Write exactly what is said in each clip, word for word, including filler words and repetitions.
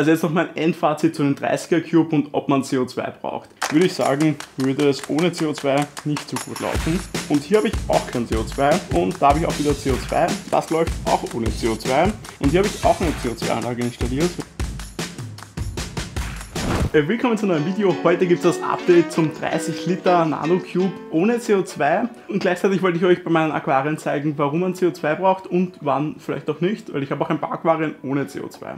Also jetzt noch mein Endfazit zu den dreißiger Cube und ob man C O zwei braucht. Würde ich sagen, würde es ohne C O zwei nicht so gut laufen. Und hier habe ich auch kein C O zwei und da habe ich auch wieder C O zwei. Das läuft auch ohne C O zwei. Und hier habe ich auch eine C O zwei Anlage installiert. Willkommen zu einem neuen Video. Heute gibt es das Update zum dreißig Liter Nano Cube ohne C O zwei und gleichzeitig wollte ich euch bei meinen Aquarien zeigen, warum man C O zwei braucht und wann vielleicht auch nicht, weil ich habe auch ein paar Aquarien ohne C O zwei.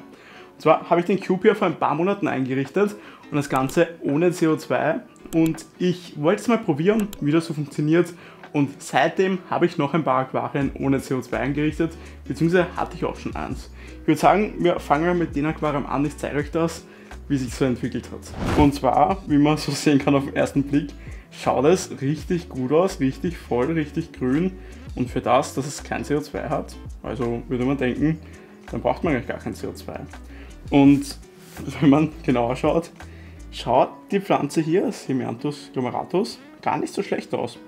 Und zwar habe ich den Cube hier vor ein paar Monaten eingerichtet und das Ganze ohne C O zwei und ich wollte es mal probieren, wie das so funktioniert und seitdem habe ich noch ein paar Aquarien ohne C O zwei eingerichtet, beziehungsweise hatte ich auch schon eins. Ich würde sagen, wir fangen mit den Aquarien an, ich zeige euch das, wie sich so entwickelt hat. Und zwar, wie man so sehen kann auf den ersten Blick, schaut es richtig gut aus, richtig voll, richtig grün und für das, dass es kein C O zwei hat, also würde man denken, dann braucht man eigentlich gar kein C O zwei. Und wenn man genauer schaut, schaut die Pflanze hier, das Hemianthus glomeratus, gar nicht so schlecht aus.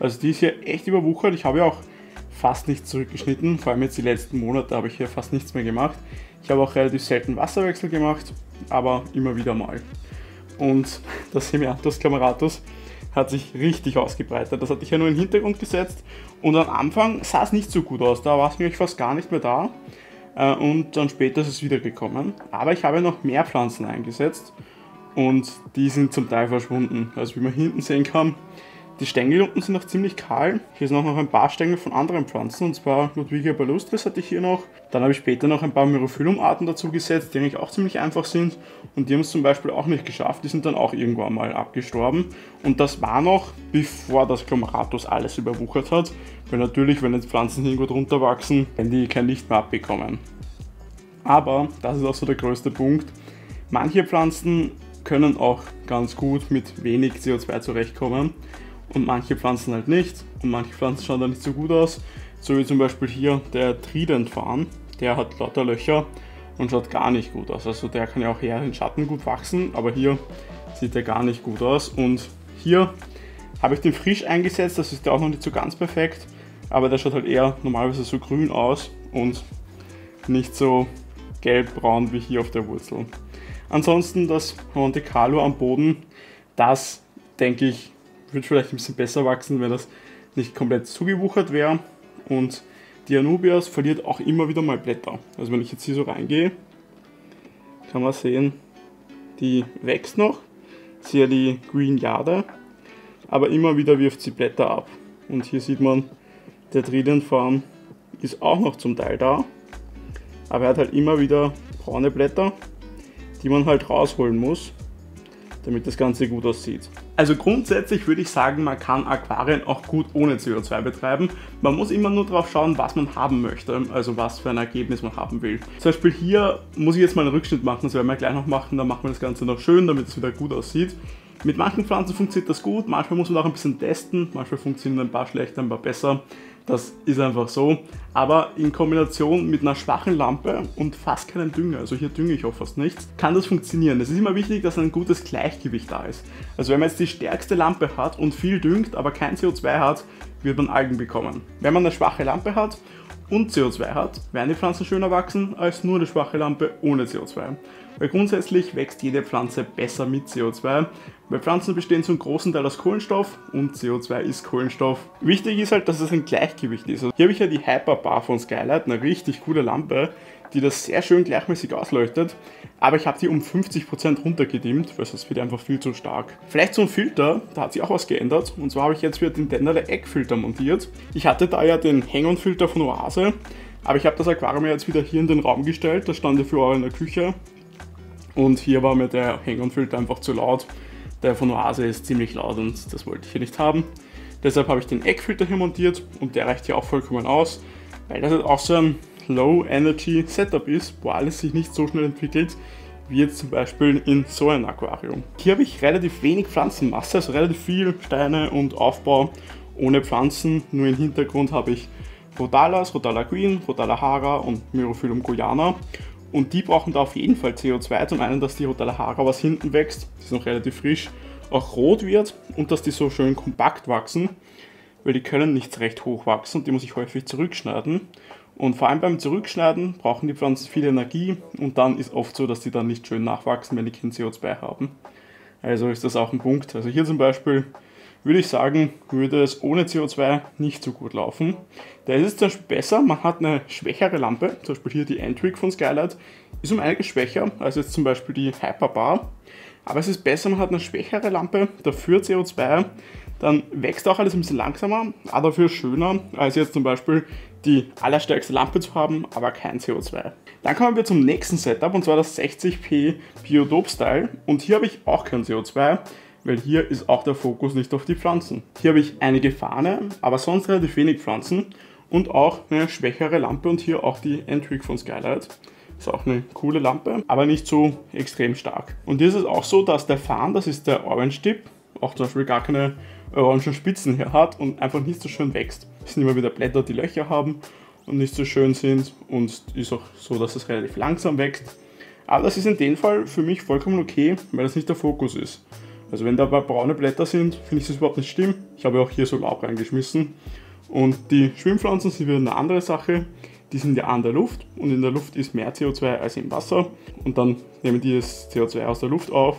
Also die ist hier echt überwuchert, ich habe ja auch fast nichts zurückgeschnitten, vor allem jetzt die letzten Monate habe ich hier fast nichts mehr gemacht. Ich habe auch relativ selten Wasserwechsel gemacht, aber immer wieder mal. Und das Hemianthus glomeratus hat sich richtig ausgebreitet. Das hatte ich ja nur in den Hintergrund gesetzt und am Anfang sah es nicht so gut aus, da war es nämlich fast gar nicht mehr da und dann später ist es wiedergekommen. Aber ich habe noch mehr Pflanzen eingesetzt und die sind zum Teil verschwunden. Also wie man hinten sehen kann, die Stängel unten sind noch ziemlich kahl. Hier sind auch noch ein paar Stängel von anderen Pflanzen, und zwar Ludwigia palustris hatte ich hier noch. Dann habe ich später noch ein paar Myrophyllum-Arten dazu gesetzt, die eigentlich auch ziemlich einfach sind. Und die haben es zum Beispiel auch nicht geschafft, die sind dann auch irgendwann mal abgestorben. Und das war noch, bevor das Glomeratus alles überwuchert hat. Weil natürlich, wenn jetzt Pflanzen irgendwo drunter wachsen, werden die kein Licht mehr abbekommen. Aber, das ist auch so der größte Punkt, manche Pflanzen können auch ganz gut mit wenig C O zwei zurechtkommen. Und manche Pflanzen halt nicht und manche Pflanzen schauen da nicht so gut aus, so wie zum Beispiel hier der Tridentfarn, der hat lauter Löcher und schaut gar nicht gut aus, also der kann ja auch eher in Schatten gut wachsen, aber hier sieht der gar nicht gut aus und hier habe ich den frisch eingesetzt, das ist ja auch noch nicht so ganz perfekt, aber der schaut halt eher normalerweise so grün aus und nicht so gelbbraun wie hier auf der Wurzel. Ansonsten das Monte Carlo am Boden, das denke ich würde vielleicht ein bisschen besser wachsen, wenn das nicht komplett zugewuchert wäre. Und die Anubias verliert auch immer wieder mal Blätter. Also wenn ich jetzt hier so reingehe, kann man sehen, die wächst noch. Das ist hier die Green Jade, aber immer wieder wirft sie Blätter ab. Und hier sieht man, der Tridentfarn ist auch noch zum Teil da, aber er hat halt immer wieder braune Blätter, die man halt rausholen muss, damit das Ganze gut aussieht. Also grundsätzlich würde ich sagen, man kann Aquarien auch gut ohne C O zwei betreiben. Man muss immer nur drauf schauen, was man haben möchte, also was für ein Ergebnis man haben will. Zum Beispiel hier muss ich jetzt mal einen Rückschnitt machen, das werden wir gleich noch machen, dann machen wir das Ganze noch schön, damit es wieder gut aussieht. Mit manchen Pflanzen funktioniert das gut, manchmal muss man auch ein bisschen testen, manchmal funktionieren ein paar schlechter, ein paar besser. Das ist einfach so, aber in Kombination mit einer schwachen Lampe und fast keinem Dünger, also hier dünge ich auch fast nichts, kann das funktionieren. Es ist immer wichtig, dass ein gutes Gleichgewicht da ist. Also wenn man jetzt die stärkste Lampe hat und viel düngt, aber kein C O zwei hat, wird man Algen bekommen. Wenn man eine schwache Lampe hat und C O zwei hat, werden die Pflanzen schöner wachsen als nur eine schwache Lampe ohne C O zwei. Weil grundsätzlich wächst jede Pflanze besser mit C O zwei, weil Pflanzen bestehen zum großen Teil aus Kohlenstoff und C O zwei ist Kohlenstoff. Wichtig ist halt, dass es ein Gleichgewicht ist. Also hier habe ich ja die Hyperbar von Skylight, eine richtig coole Lampe, die das sehr schön gleichmäßig ausleuchtet, aber ich habe die um fünfzig Prozent runtergedimmt, weil das wird einfach viel zu stark. Vielleicht so ein Filter, da hat sich auch was geändert und zwar habe ich jetzt wieder den Dennerle Eckfilter montiert. Ich hatte da ja den Hang-on-Filter von Oase, aber ich habe das Aquarium jetzt wieder hier in den Raum gestellt, das stand ja für euch in der Küche. Und hier war mir der Hang-on-Filter einfach zu laut. Der von Oase ist ziemlich laut und das wollte ich hier nicht haben. Deshalb habe ich den Eckfilter hier montiert und der reicht hier auch vollkommen aus, weil das jetzt auch so ein Low-Energy-Setup ist, wo alles sich nicht so schnell entwickelt, wie jetzt zum Beispiel in so einem Aquarium. Hier habe ich relativ wenig Pflanzenmasse, also relativ viel Steine und Aufbau ohne Pflanzen. Nur im Hintergrund habe ich Rotalas, Rotala Green, Rotala H'ra und Myrophyllum Guiana. Und die brauchen da auf jeden Fall C O zwei, zum einen, dass die Rotala H'ra, was hinten wächst, die ist noch relativ frisch, auch rot wird und dass die so schön kompakt wachsen, weil die können nicht recht hoch wachsen und die muss ich häufig zurückschneiden. Und vor allem beim Zurückschneiden brauchen die Pflanzen viel Energie und dann ist oft so, dass die dann nicht schön nachwachsen, wenn die kein C O zwei haben. Also ist das auch ein Punkt. Also hier zum Beispiel würde ich sagen, würde es ohne C O zwei nicht so gut laufen. Da ist es zum Beispiel besser, man hat eine schwächere Lampe, zum Beispiel hier die Entwick von Skylight, ist um einiges schwächer als jetzt zum Beispiel die Hyperbar. Aber es ist besser, man hat eine schwächere Lampe, dafür C O zwei, dann wächst auch alles ein bisschen langsamer, aber dafür schöner, als jetzt zum Beispiel die allerstärkste Lampe zu haben, aber kein C O zwei. Dann kommen wir zum nächsten Setup, und zwar das sechzig P Biotop Style, und hier habe ich auch kein C O zwei, weil hier ist auch der Fokus nicht auf die Pflanzen. Hier habe ich einige Fahne, aber sonst relativ wenig Pflanzen und auch eine schwächere Lampe und hier auch die Entwick von Skylight. Ist auch eine coole Lampe, aber nicht so extrem stark. Und hier ist es auch so, dass der Farn, das ist der Orange Tip, auch zum Beispiel gar keine orangen Spitzen hier hat und einfach nicht so schön wächst. Es sind immer wieder Blätter, die Löcher haben und nicht so schön sind, und ist auch so, dass es relativ langsam wächst. Aber das ist in dem Fall für mich vollkommen okay, weil das nicht der Fokus ist. Also wenn da aber braune Blätter sind, finde ich das überhaupt nicht schlimm. Ich habe auch hier so Laub reingeschmissen. Und die Schwimmpflanzen sind wieder eine andere Sache. Die sind ja an der Luft und in der Luft ist mehr C O zwei als im Wasser. Und dann nehmen die das C O zwei aus der Luft auf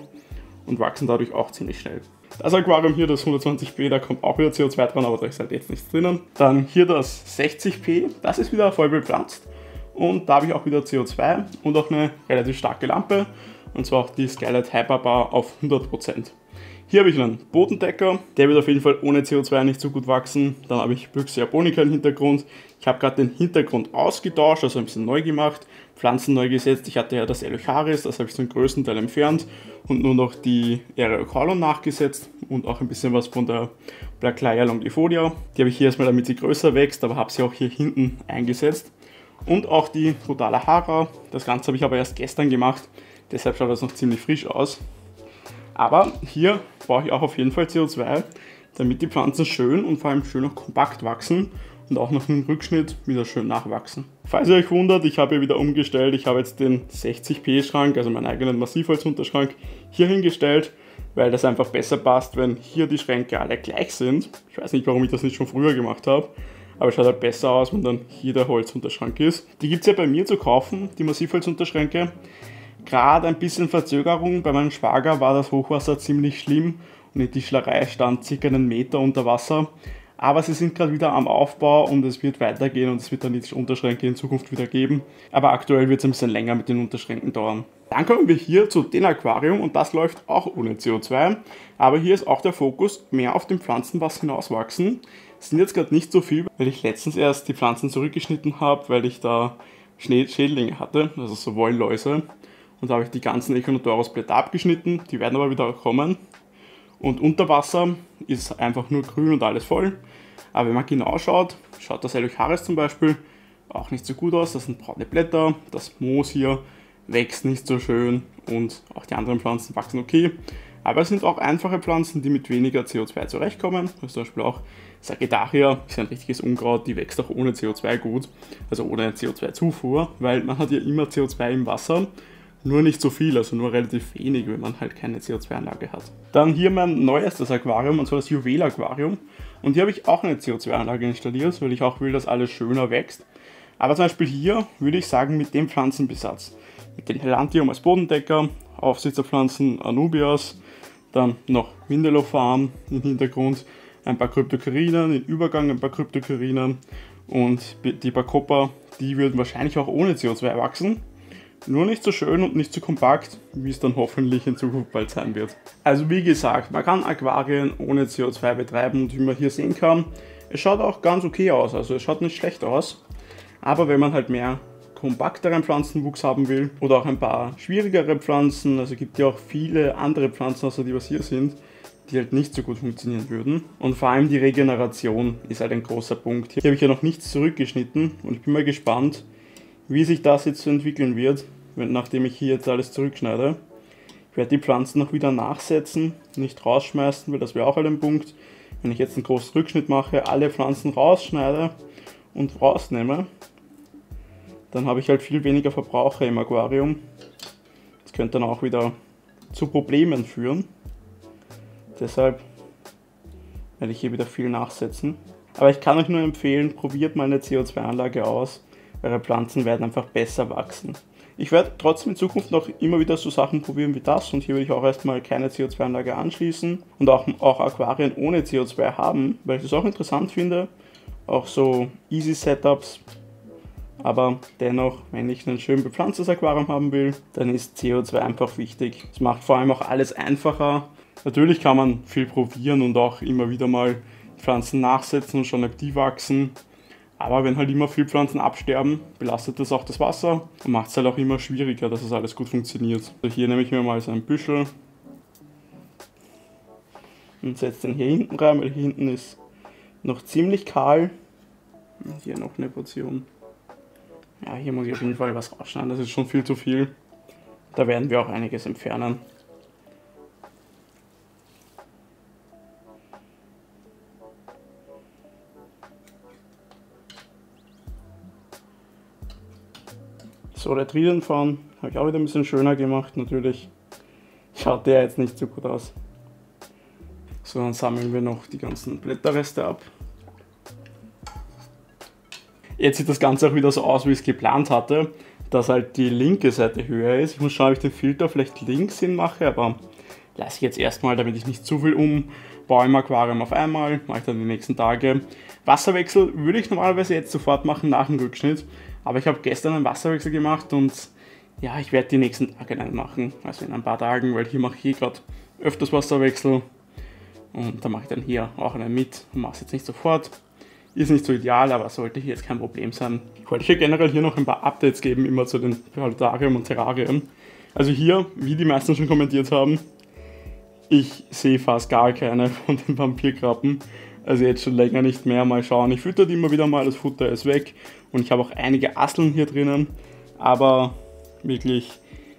und wachsen dadurch auch ziemlich schnell. Das Aquarium hier, das hundertzwanzig P, da kommt auch wieder C O zwei dran, aber da ist halt jetzt nichts drinnen. Dann hier das sechzig P, das ist wieder voll bepflanzt. Und da habe ich auch wieder C O zwei und auch eine relativ starke Lampe. Und zwar auch die Skylight Hyperbar auf hundert Prozent. Hier habe ich einen Bodendecker, der wird auf jeden Fall ohne C O zwei nicht so gut wachsen. Dann habe ich Büchsia Aponica im Hintergrund. Ich habe gerade den Hintergrund ausgetauscht, also ein bisschen neu gemacht, Pflanzen neu gesetzt. Ich hatte ja das Eleocharis, das habe ich zum größten Teil entfernt und nur noch die Aerocolon nachgesetzt und auch ein bisschen was von der Blacklaia Longifolia. Die habe ich hier erstmal, damit sie größer wächst, aber habe sie auch hier hinten eingesetzt. Und auch die Rudala Hara, das Ganze habe ich aber erst gestern gemacht, deshalb schaut das noch ziemlich frisch aus. Aber hier brauche ich auch auf jeden Fall C O zwei, damit die Pflanzen schön und vor allem schön noch kompakt wachsen und auch nach dem Rückschnitt wieder schön nachwachsen. Falls ihr euch wundert, ich habe hier wieder umgestellt, ich habe jetzt den sechzig P Schrank, also meinen eigenen Massivholzunterschrank, hier hingestellt, weil das einfach besser passt, wenn hier die Schränke alle gleich sind. Ich weiß nicht, warum ich das nicht schon früher gemacht habe. Aber es schaut halt besser aus, wenn dann hier der Holzunterschrank ist. Die gibt es ja bei mir zu kaufen, die Massivholzunterschränke. Gerade ein bisschen Verzögerung, bei meinem Schwager war das Hochwasser ziemlich schlimm und die Tischlerei stand circa einen Meter unter Wasser. Aber sie sind gerade wieder am Aufbau und es wird weitergehen und es wird dann die Unterschränke in Zukunft wieder geben. Aber aktuell wird es ein bisschen länger mit den Unterschränken dauern. Dann kommen wir hier zu dem Aquarium und das läuft auch ohne C O zwei. Aber hier ist auch der Fokus mehr auf den Pflanzen, was hinauswachsen. Es sind jetzt gerade nicht so viel, weil ich letztens erst die Pflanzen zurückgeschnitten habe, weil ich da Schädlinge hatte, also so Wollläuse. Und da habe ich die ganzen Echinodorus-Blätter abgeschnitten, die werden aber wieder kommen. Und unter Wasser ist einfach nur grün und alles voll. Aber wenn man genau schaut, schaut das Eleocharis zum Beispiel auch nicht so gut aus. Das sind braune Blätter, das Moos hier wächst nicht so schön und auch die anderen Pflanzen wachsen okay. Aber es sind auch einfache Pflanzen, die mit weniger C O zwei zurechtkommen. Also zum Beispiel auch Sagittaria, ist ein richtiges Unkraut, die wächst auch ohne C O zwei gut. Also ohne C O zwei Zufuhr, weil man hat ja immer C O zwei im Wasser. Nur nicht so viel, also nur relativ wenig, wenn man halt keine C O zwei Anlage hat. Dann hier mein neuestes Aquarium, und zwar das Juwel Aquarium. Und hier habe ich auch eine C O zwei Anlage installiert, weil ich auch will, dass alles schöner wächst. Aber zum Beispiel hier würde ich sagen, mit dem Pflanzenbesatz. Mit dem Helantium als Bodendecker, Aufsitzerpflanzen, Anubias, dann noch Windelofan im Hintergrund, ein paar Kryptokarinen, den Übergang ein paar Kryptokarinen und die Bacopa, die würden wahrscheinlich auch ohne C O zwei wachsen. Nur nicht so schön und nicht so kompakt, wie es dann hoffentlich in Zukunft bald sein wird. Also wie gesagt, man kann Aquarien ohne C O zwei betreiben und wie man hier sehen kann, es schaut auch ganz okay aus, also es schaut nicht schlecht aus. Aber wenn man halt mehr kompakteren Pflanzenwuchs haben will oder auch ein paar schwierigere Pflanzen, also gibt ja auch viele andere Pflanzen, außer die was hier sind, die halt nicht so gut funktionieren würden. Und vor allem die Regeneration ist halt ein großer Punkt. Hier habe ich ja noch nichts zurückgeschnitten und ich bin mal gespannt, wie sich das jetzt so entwickeln wird, nachdem ich hier jetzt alles zurückschneide. Ich werde die Pflanzen noch wieder nachsetzen, nicht rausschmeißen, weil das wäre auch halt ein Punkt. Wenn ich jetzt einen großen Rückschnitt mache, alle Pflanzen rausschneide und rausnehme, dann habe ich halt viel weniger Verbraucher im Aquarium. Das könnte dann auch wieder zu Problemen führen. Deshalb werde ich hier wieder viel nachsetzen. Aber ich kann euch nur empfehlen, probiert mal eine C O zwei Anlage aus. eure Pflanzen werden einfach besser wachsen. Ich werde trotzdem in Zukunft noch immer wieder so Sachen probieren wie das, und hier will ich auch erstmal keine C O zwei Anlage anschließen und auch, auch Aquarien ohne C O zwei haben, weil ich das auch interessant finde, auch so easy Setups. Aber dennoch, wenn ich ein schön bepflanztes Aquarium haben will, dann ist C O zwei einfach wichtig. Es macht vor allem auch alles einfacher. Natürlich kann man viel probieren und auch immer wieder mal Pflanzen nachsetzen und schon aktiv wachsen. Aber wenn halt immer viel Pflanzen absterben, belastet das auch das Wasser und macht es halt auch immer schwieriger, dass es das alles gut funktioniert. Also hier nehme ich mir mal so ein Büschel und setze den hier hinten rein, weil hier hinten ist noch ziemlich kahl. Und hier noch eine Portion. Ja, hier muss ich auf jeden Fall was rausschneiden, das ist schon viel zu viel. Da werden wir auch einiges entfernen. So, der Tridentfarn habe ich auch wieder ein bisschen schöner gemacht, natürlich schaut der jetzt nicht so gut aus. So, dann sammeln wir noch die ganzen Blätterreste ab. Jetzt sieht das Ganze auch wieder so aus, wie ich es geplant hatte, dass halt die linke Seite höher ist. Ich muss schauen, ob ich den Filter vielleicht links hin mache, aber lasse ich jetzt erstmal, damit ich nicht zu viel umbaue im Aquarium auf einmal, mache ich dann die nächsten Tage. Wasserwechsel würde ich normalerweise jetzt sofort machen nach dem Rückschnitt, aber ich habe gestern einen Wasserwechsel gemacht und ja, ich werde die nächsten Tage dann machen, also in ein paar Tagen, weil hier mache ich eh gerade öfters Wasserwechsel und dann mache ich dann hier auch einen mit und mache es jetzt nicht sofort. Ist nicht so ideal, aber sollte hier jetzt kein Problem sein. Ich wollte hier generell hier noch ein paar Updates geben, immer zu den Planetarium und Terrarien. Also hier, wie die meisten schon kommentiert haben, ich sehe fast gar keine von den Vampirkrabben. Also jetzt schon länger nicht mehr, mal schauen. Ich fütter die immer wieder mal, das Futter ist weg. Und ich habe auch einige Asseln hier drinnen. Aber wirklich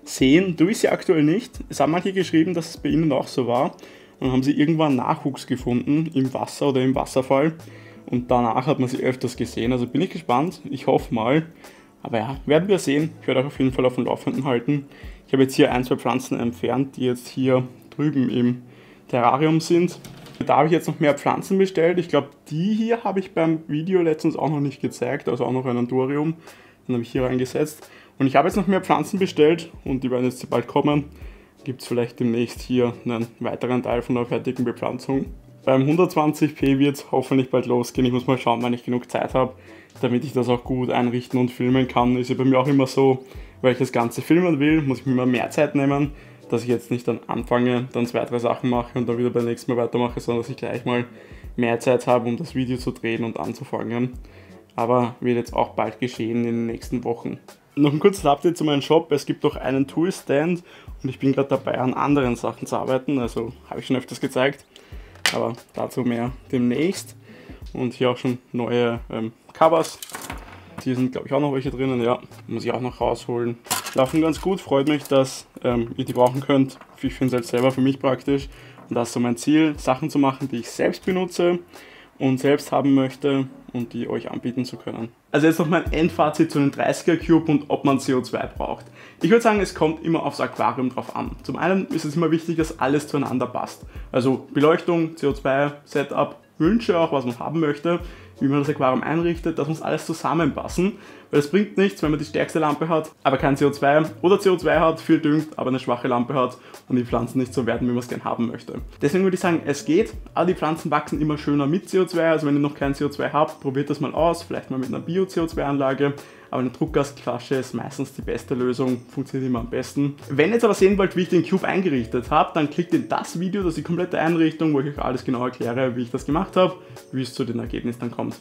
sehen tue ich sie aktuell nicht. Es haben manche geschrieben, dass es bei ihnen auch so war. Und dann haben sie irgendwann Nachwuchs gefunden, im Wasser oder im Wasserfall. Und danach hat man sie öfters gesehen, also bin ich gespannt, ich hoffe mal. Aber ja, werden wir sehen, ich werde euch auf jeden Fall auf dem Laufenden halten. Ich habe jetzt hier ein, zwei Pflanzen entfernt, die jetzt hier drüben im Terrarium sind. Da habe ich jetzt noch mehr Pflanzen bestellt, ich glaube die hier habe ich beim Video letztens auch noch nicht gezeigt, also auch noch ein Anthurium. Dann habe ich hier reingesetzt und ich habe jetzt noch mehr Pflanzen bestellt und die werden jetzt bald kommen. Gibt es vielleicht demnächst hier einen weiteren Teil von der fertigen Bepflanzung. Beim hundertzwanzig p wird es hoffentlich bald losgehen. Ich muss mal schauen, wann ich genug Zeit habe, damit ich das auch gut einrichten und filmen kann. Ist ja bei mir auch immer so, weil ich das Ganze filmen will, muss ich mir immer mehr Zeit nehmen, dass ich jetzt nicht dann anfange, dann zwei, drei Sachen mache und dann wieder beim nächsten Mal weitermache, sondern dass ich gleich mal mehr Zeit habe, um das Video zu drehen und anzufangen. Aber wird jetzt auch bald geschehen in den nächsten Wochen. Noch ein kurzes Update zu meinem Shop. Es gibt auch einen Toolstand und ich bin gerade dabei, an anderen Sachen zu arbeiten. Also habe ich schon öfters gezeigt. Aber dazu mehr demnächst. Und hier auch schon neue ähm, Covers. Hier sind, glaube ich, auch noch welche drinnen. Ja, muss ich auch noch rausholen. Laufen ganz gut. Freut mich, dass ähm, ihr die brauchen könnt. Ich finde es halt selber für mich praktisch. Und das ist so mein Ziel, Sachen zu machen, die ich selbst benutze und selbst haben möchte und die euch anbieten zu können. Also jetzt noch mein Endfazit zu den dreißiger Cube und ob man C O zwei braucht. Ich würde sagen, es kommt immer aufs Aquarium drauf an. Zum einen ist es immer wichtig, dass alles zueinander passt. Also Beleuchtung, C O zwei, Setup, Wünsche auch, was man haben möchte, wie man das Aquarium einrichtet, das muss alles zusammenpassen, weil es bringt nichts, wenn man die stärkste Lampe hat, aber kein C O zwei oder C O zwei hat, viel düngt, aber eine schwache Lampe hat und die Pflanzen nicht so werden, wie man es gerne haben möchte. Deswegen würde ich sagen, es geht, aber die Pflanzen wachsen immer schöner mit C O zwei, also wenn ihr noch kein C O zwei habt, probiert das mal aus, vielleicht mal mit einer Bio-C O zwei Anlage, aber eine Druckgasflasche ist meistens die beste Lösung, funktioniert immer am besten. Wenn ihr jetzt aber sehen wollt, wie ich den Cube eingerichtet habe, dann klickt in das Video, das ist die komplette Einrichtung, wo ich euch alles genau erkläre, wie ich das gemacht habe, wie es zu den Ergebnissen dann kommt.